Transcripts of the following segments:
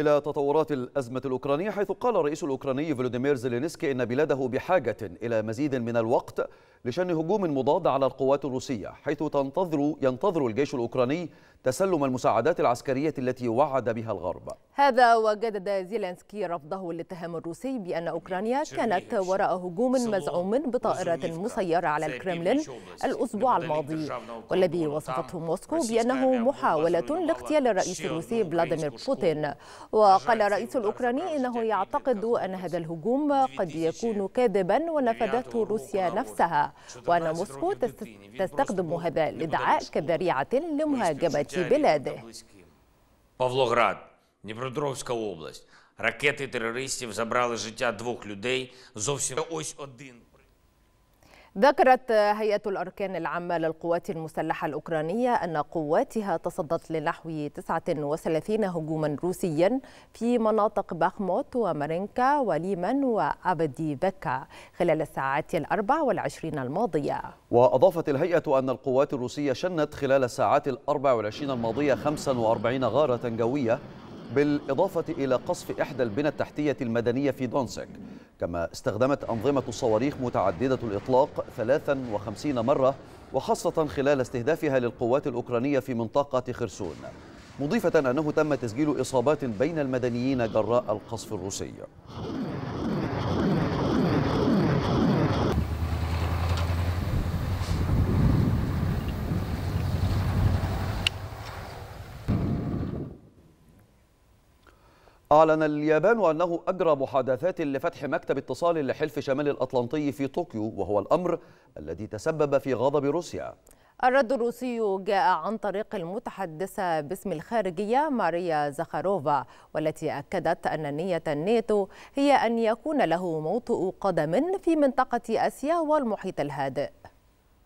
إلى تطورات الأزمة الأوكرانية، حيث قال الرئيس الأوكراني فولوديمير زيلينسكي إن بلاده بحاجة إلى مزيد من الوقت لشن هجوم مضاد على القوات الروسية، حيث ينتظر الجيش الأوكراني تسلم المساعدات العسكرية التي وعد بها الغرب. هذا وجدد زيلينسكي رفضه للاتهام الروسي بأن أوكرانيا كانت وراء هجوم مزعوم بطائرة مسيرة على الكرملين الأسبوع الماضي، والذي وصفته موسكو بأنه محاولة لاغتيال الرئيس الروسي فلاديمير بوتين. وقال الرئيس الأوكراني إنه يعتقد أن هذا الهجوم قد يكون كاذبا ونفذته روسيا نفسها، وأن موسكو تستخدم هذا الادعاء كذريعة لمهاجمة بلاده. ذكرت هيئة الأركان العامة للقوات المسلحة الأوكرانية أن قواتها تصدت لنحو 39 هجوما روسيا في مناطق باخموت ومارينكا وليمن وأبديفكا خلال الساعات 24 الماضية. وأضافت الهيئة أن القوات الروسية شنت خلال الساعات 24 الماضية 45 غارة جوية، بالإضافة إلى قصف إحدى البنى التحتية المدنية في دونسك، كما استخدمت أنظمة الصواريخ متعددة الإطلاق 53 مرة، وخاصة خلال استهدافها للقوات الأوكرانية في منطقة خرسون، مضيفة أنه تم تسجيل إصابات بين المدنيين جراء القصف الروسي. أعلن اليابان أنه أجرى محادثات لفتح مكتب اتصال لحلف شمال الأطلنطي في طوكيو، وهو الأمر الذي تسبب في غضب روسيا. الرد الروسي جاء عن طريق المتحدثة باسم الخارجية ماريا زخاروفا، والتي أكدت أن نية الناتو هي أن يكون له موطئ قدم في منطقة آسيا والمحيط الهادئ.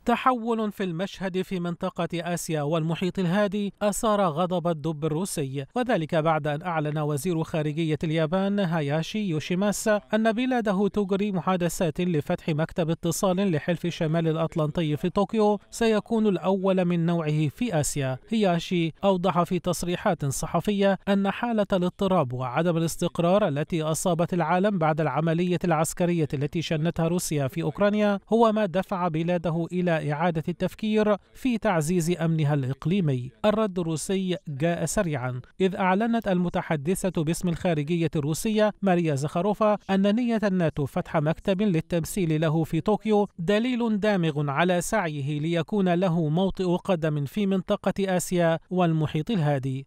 تحول في المشهد في منطقة آسيا والمحيط الهادي أثار غضب الدب الروسي، وذلك بعد أن أعلن وزير خارجية اليابان هياشي يوشيماسا أن بلاده تجري محادثات لفتح مكتب اتصال لحلف شمال الأطلنطي في طوكيو، سيكون الأول من نوعه في آسيا. هياشي أوضح في تصريحات صحفية أن حالة الاضطراب وعدم الاستقرار التي أصابت العالم بعد العملية العسكرية التي شنتها روسيا في أوكرانيا هو ما دفع بلاده إلى إعادة التفكير في تعزيز أمنها الإقليمي. الرد الروسي جاء سريعا، إذ أعلنت المتحدثة باسم الخارجية الروسية ماريا زخاروفا أن نية الناتو فتح مكتب للتمثيل له في طوكيو دليل دامغ على سعيه ليكون له موطئ قدم في منطقة آسيا والمحيط الهادي.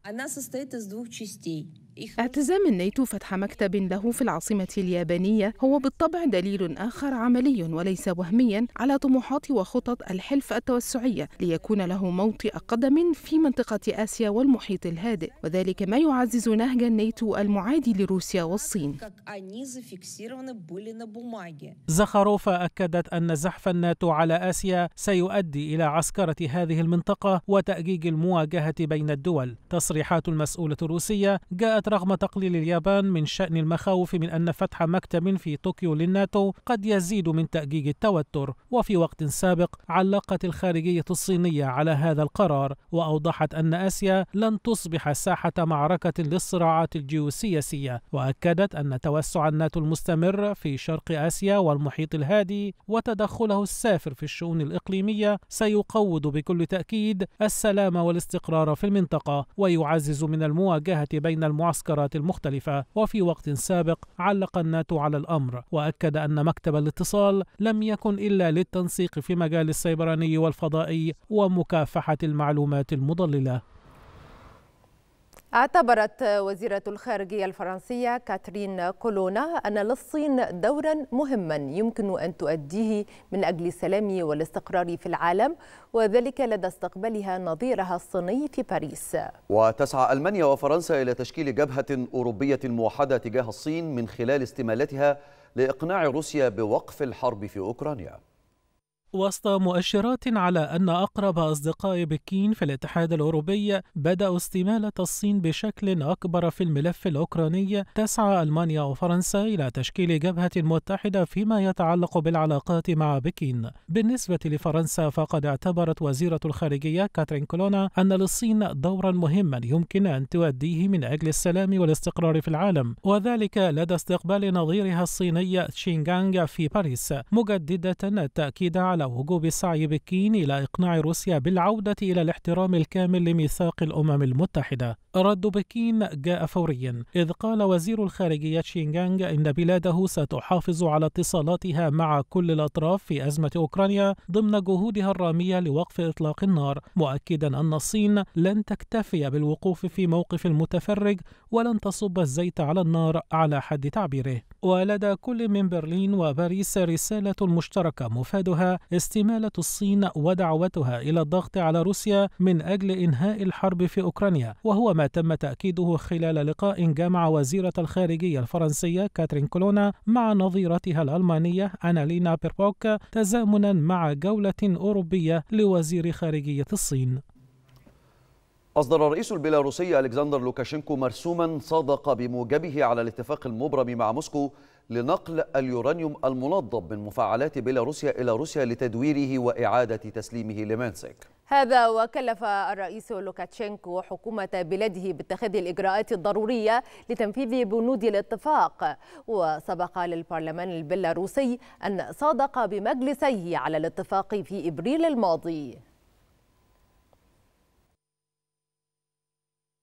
اعتزام الناتو فتح مكتب له في العاصمة اليابانية هو بالطبع دليل آخر عملي وليس وهميا على طموحات وخطط الحلف التوسعية ليكون له موطئ قدم في منطقة آسيا والمحيط الهادئ، وذلك ما يعزز نهج الناتو المعادي لروسيا والصين. زخاروفا أكدت أن زحف الناتو على آسيا سيؤدي إلى عسكرة هذه المنطقة وتأجيج المواجهة بين الدول. تصريحات المسؤولة الروسية جاءت رغم تقليل اليابان من شأن المخاوف من أن فتح مكتب في طوكيو للناتو قد يزيد من تأجيج التوتر. وفي وقت سابق علقت الخارجية الصينية على هذا القرار، وأوضحت أن آسيا لن تصبح ساحة معركة للصراعات الجيوسياسية، وأكدت أن توسع الناتو المستمر في شرق آسيا والمحيط الهادي وتدخله السافر في الشؤون الإقليمية سيقوض بكل تأكيد السلام والاستقرار في المنطقة ويعزز من المواجهة بين المعسكرات المختلفة. وفي وقت سابق علق الناتو على الأمر، وأكد أن مكتب الاتصال لم يكن إلا للتنسيق في مجال السيبراني والفضائي ومكافحة المعلومات المضللة. اعتبرت وزيرة الخارجية الفرنسية كاترين كولونا أن للصين دورا مهما يمكن أن تؤديه من أجل السلام والاستقرار في العالم، وذلك لدى استقبالها نظيرها الصيني في باريس. وتسعى ألمانيا وفرنسا إلى تشكيل جبهة أوروبية موحدة تجاه الصين من خلال استمالتها لإقناع روسيا بوقف الحرب في أوكرانيا. وسط مؤشرات على أن أقرب أصدقاء بكين في الاتحاد الأوروبي بدأوا استمالة الصين بشكل أكبر في الملف الأوكراني. تسعى ألمانيا وفرنسا إلى تشكيل جبهة متحدة فيما يتعلق بالعلاقات مع بكين. بالنسبة لفرنسا فقد اعتبرت وزيرة الخارجية كاترين كولونا أن للصين دورا مهما يمكن أن تؤديه من أجل السلام والاستقرار في العالم، وذلك لدى استقبال نظيرها الصيني تشين قانغ في باريس، مجددة التأكيد على وجوب سعي بكين إلى إقناع روسيا بالعودة إلى الاحترام الكامل لميثاق الأمم المتحدة. رد بكين جاء فوريا، إذ قال وزير الخارجية تشين قانغ إن بلاده ستحافظ على اتصالاتها مع كل الأطراف في أزمة أوكرانيا ضمن جهودها الرامية لوقف إطلاق النار، مؤكدا أن الصين لن تكتفي بالوقوف في موقف متفرج ولن تصب الزيت على النار على حد تعبيره. ولدى كل من برلين وباريس رسالة مشتركة مفادها استمالة الصين ودعوتها إلى الضغط على روسيا من أجل إنهاء الحرب في أوكرانيا، وهو ما تم تأكيده خلال لقاء جمع وزيرة الخارجية الفرنسية كاترين كولونا مع نظيرتها الألمانية أنالينا بيربوك، تزامنا مع جولة أوروبية لوزير خارجية الصين. أصدر الرئيس البيلاروسي ألكسندر لوكاشينكو مرسوما صادق بموجبه على الاتفاق المبرم مع موسكو لنقل اليورانيوم المنضب من مفاعلات بيلاروسيا إلى روسيا لتدويره وإعادة تسليمه لمنسك. هذا وكلف الرئيس لوكاشينكو حكومة بلاده باتخاذ الإجراءات الضرورية لتنفيذ بنود الاتفاق. وسبق للبرلمان البيلاروسي أن صادق بمجلسيه على الاتفاق في إبريل الماضي.